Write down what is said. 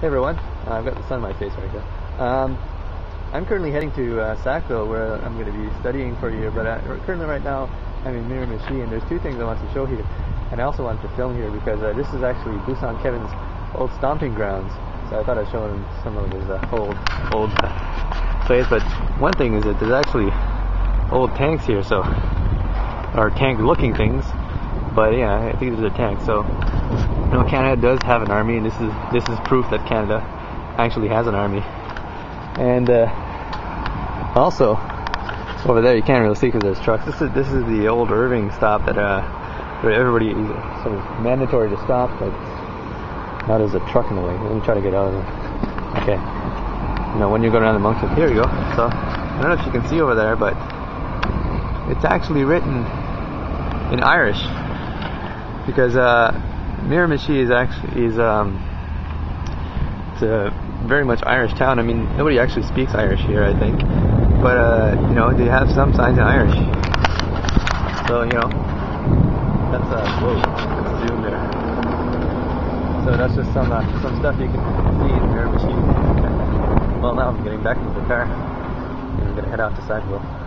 Hey everyone, I've got the sun in my face right now. I'm currently heading to Sackville, where I'm going to be studying for a year, but currently right now I'm in Miramichi, and there's two things I want to show here, and I also wanted to film here because this is actually Busan Kevin's old stomping grounds, so I thought I'd show him some of his old plays. But one thing is that there's actually old tanks here, so, or tank looking things, but yeah, I think these are tanks. So you know, Canada does have an army, and this is proof that Canada actually has an army. And also over there you can't really see because there's trucks. This is the old Irving stop that where everybody is sort of mandatory to stop, but now there's a truck in the way. Let me try to get out of there. Okay. You know, when you go around the monks, here you go. So I don't know if you can see over there, but it's actually written in Irish because Miramichi is actually it's a very much Irish town. I mean, nobody actually speaks Irish here, I think, but you know, they have some signs in Irish. So you know, that's whoa, let's zoom there. So that's just some stuff you can see in Miramichi. Well, now I'm getting back to the car. I'm gonna head out to Sideville.